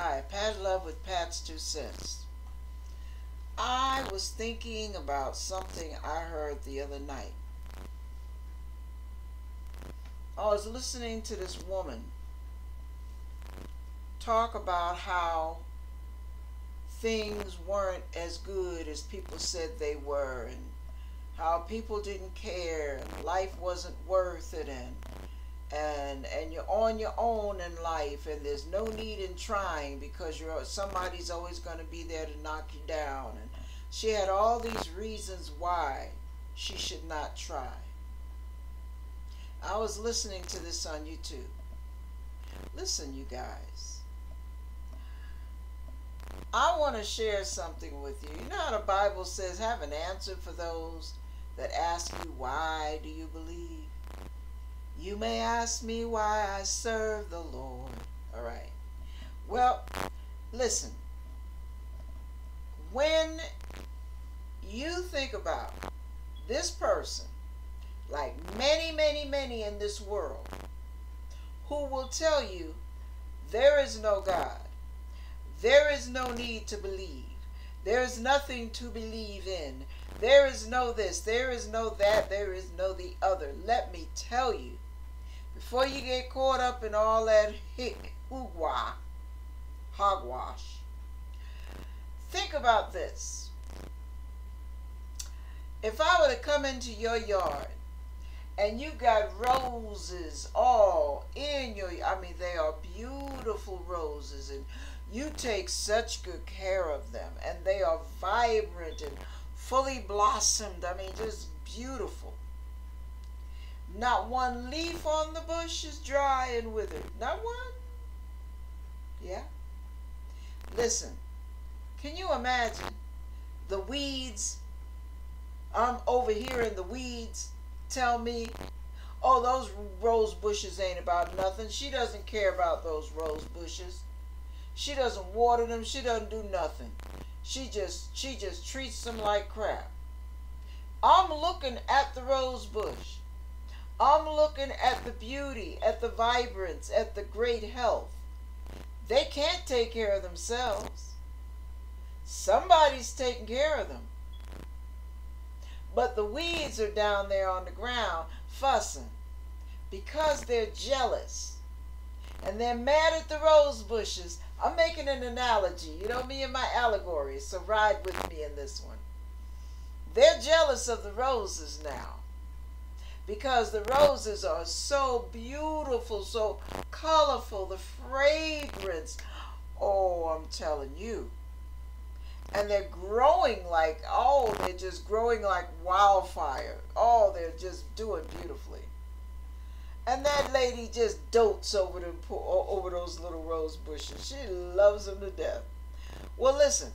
Hi, Pat Love with Pats2cents. I was thinking about something I heard the other night. I was listening to this woman talk about how things weren't as good as people said they were, and how people didn't care, and life wasn't worth it, and you're on your own in life, and there's no need in trying because somebody's always going to be there to knock you down. And she had all these reasons why she should not try. I was listening to this on YouTube. Listen, you guys, I want to share something with you. You know how the Bible says, have an answer for those that ask you, why do you believe? You may ask me why I serve the Lord. All right. Well, listen. When you think about this person, like many, many, many in this world, who will tell you there is no God, there is no need to believe, there is nothing to believe in, there is no this, there is no that, there is no the other. Let me tell you, before you get caught up in all that hogwash, think about this. If I were to come into your yard and you got roses all in your, I mean, they are beautiful roses, and you take such good care of them, and they are vibrant and fully blossomed, I mean, just beautiful. Not one leaf on the bush is dry and withered. Not one. Yeah. Listen, can you imagine the weeds? I'm over here in the weeds. Tell me, oh, those rose bushes ain't about nothing. She doesn't care about those rose bushes. She doesn't water them. She doesn't do nothing. She just treats them like crap. I'm looking at the rose bush. I'm looking at the beauty, at the vibrance, at the great health. They can't take care of themselves. Somebody's taking care of them. But the weeds are down there on the ground fussing because they're jealous. And they're mad at the rose bushes. I'm making an analogy. You know me and my allegories, so ride with me in this one. They're jealous of the roses now, because the roses are so beautiful, so colorful, the fragrance. Oh, I'm telling you. And they're growing like, oh, they're just growing like wildfire. Oh, they're just doing beautifully. And that lady just dotes over those little rose bushes. She loves them to death. Well, listen,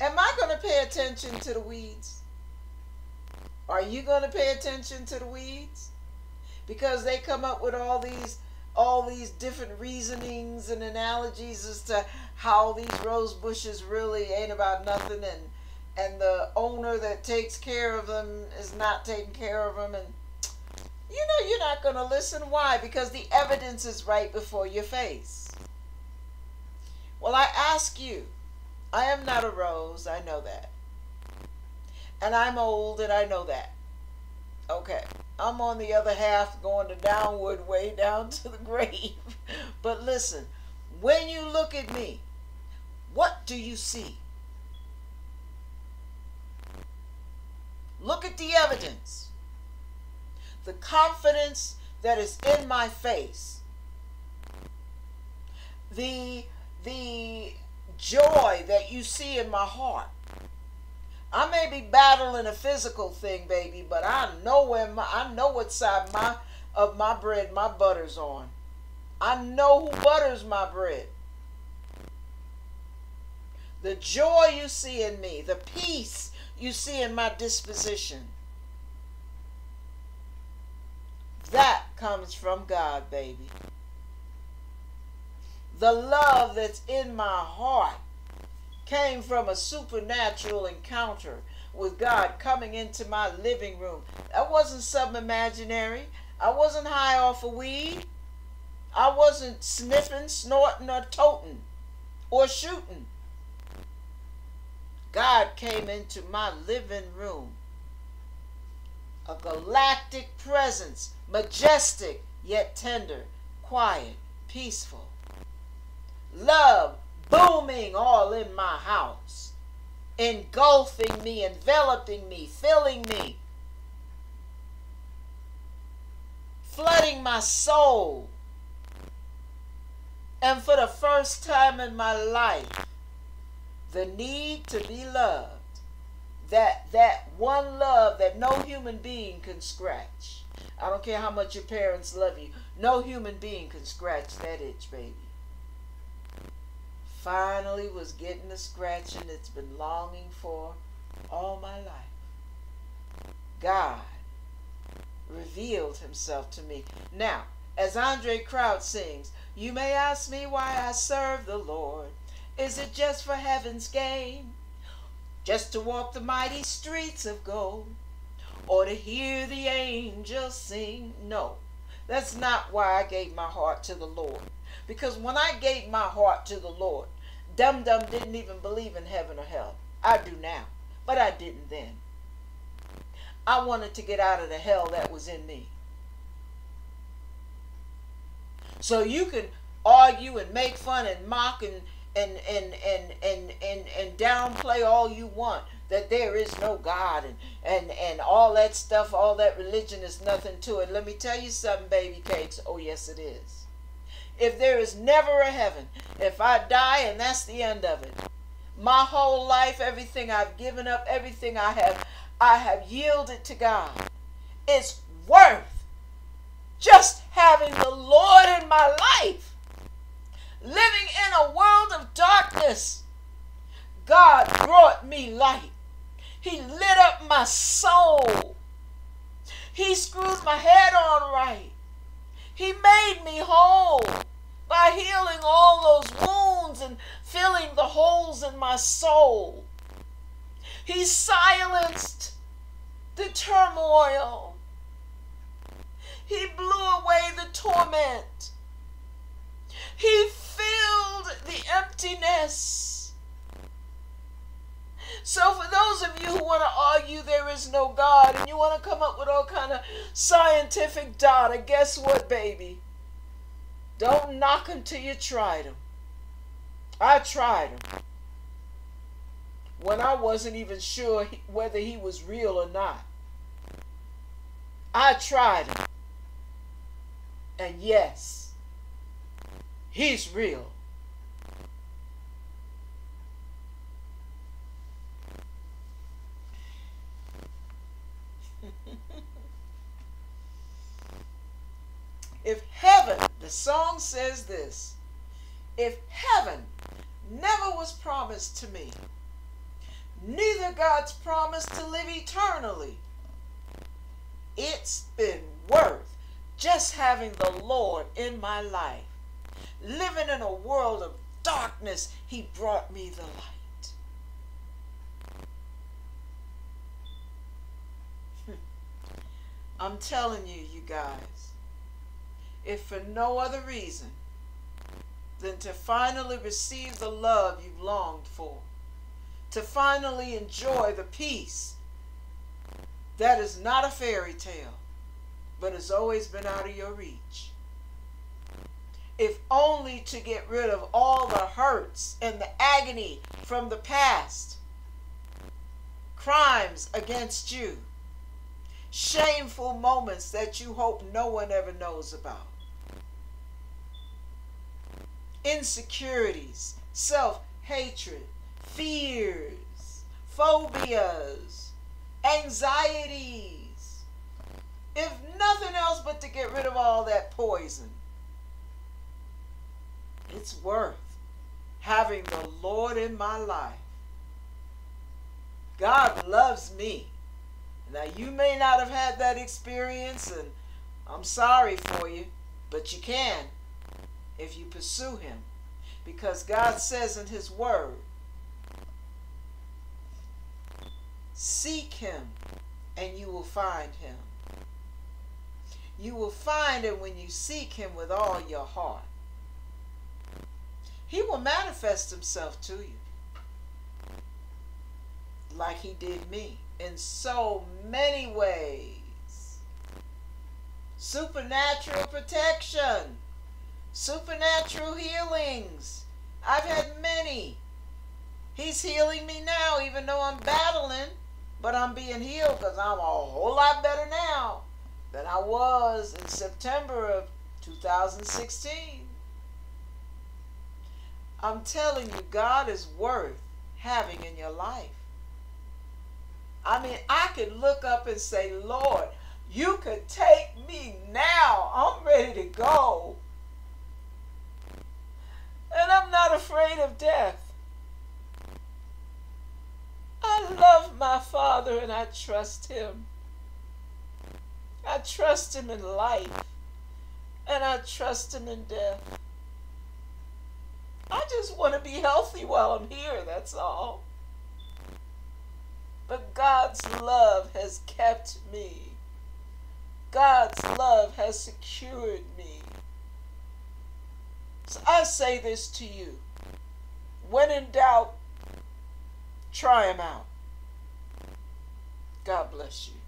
am I going to pay attention to the weeds? Are you going to pay attention to the weeds? Because they come up with all these different reasonings and analogies as to how these rose bushes really ain't about nothing, and the owner that takes care of them is not taking care of them, and you know you're not going to listen. Why? Because the evidence is right before your face. Well, I ask you, I am not a rose, I know that. And I'm old, and I know that. Okay, I'm on the other half, going the downward way down to the grave. But listen, when you look at me, what do you see? Look at the evidence. The confidence that is in my face. The joy that you see in my heart. I may be battling a physical thing, baby, but I know what side of my bread my butter's on. I know who butters my bread. The joy you see in me, the peace you see in my disposition, that comes from God, baby. The love that's in my heart came from a supernatural encounter with God coming into my living room. That wasn't something imaginary. I wasn't high off of weed. I wasn't sniffing, snorting, or toting. or shooting. God came into my living room. A galactic presence, majestic yet tender, quiet, peaceful. Love booming all in my house, engulfing me, enveloping me, filling me, flooding my soul. And for the first time in my life, the need to be loved, that one love that no human being can scratch. I don't care how much your parents love you, no human being can scratch that itch, baby. Finally was getting the scratching it's been longing for all my life. God revealed himself to me. Now, as Andre Crouch sings, you may ask me why I serve the Lord. Is it just for heaven's gain? Just to walk the mighty streets of gold? Or to hear the angels sing? No, that's not why I gave my heart to the Lord. Because when I gave my heart to the Lord, Dum Dum didn't even believe in heaven or hell. I do now, but I didn't then. I wanted to get out of the hell that was in me. So you can argue and make fun and mock and downplay all you want, that there is no God and all that stuff, all that religion is nothing to it. Let me tell you something, baby cakes. Oh, yes, it is. If there is never a heaven, if I die and that's the end of it, my whole life, everything I've given up, everything I have yielded to God. It's worth just having the Lord in my life. Living in a world of darkness, God brought me light. He lit up my soul. He screws my head on right. He made me whole by healing all those wounds and filling the holes in my soul. He silenced the turmoil. He blew away the torment. He filled the emptiness. So for those of you who want to argue there is no God and you want to come up with all kind of scientific data, guess what, baby? Don't knock them till you tried them. I tried them when I wasn't even sure whether he was real or not. I tried him. And yes, he's real. If heaven, the song says this, if heaven never was promised to me, neither God's promise to live eternally, it's been worth just having the Lord in my life. Living in a world of darkness, he brought me the light. I'm telling you, you guys, if for no other reason than to finally receive the love you've longed for, to finally enjoy the peace that is not a fairy tale, but has always been out of your reach. If only to get rid of all the hurts and the agony from the past, crimes against you, shameful moments that you hope no one ever knows about, insecurities, self-hatred, fears, phobias, anxieties, if nothing else but to get rid of all that poison. It's worth having the Lord in my life. God loves me. Now, you may not have had that experience, and I'm sorry for you, but you can if you pursue him. Because God says in his word, seek him and you will find him. You will find him when you seek him with all your heart. He will manifest himself to you like he did me in so many ways. Supernatural protection, supernatural healings. I've had many. He's healing me now, even though I'm battling, but I'm being healed because I'm a whole lot better now than I was in September of 2016. I'm telling you, God is worth having in your life. I mean, I could look up and say, Lord, you could take me now. I'm ready to go. And I'm not afraid of death. I love my Father and I trust him. I trust him in life and I trust him in death. I just want to be healthy while I'm here, that's all. But God's love has kept me. God's love has secured me. So I say this to you. When in doubt, try him out. God bless you.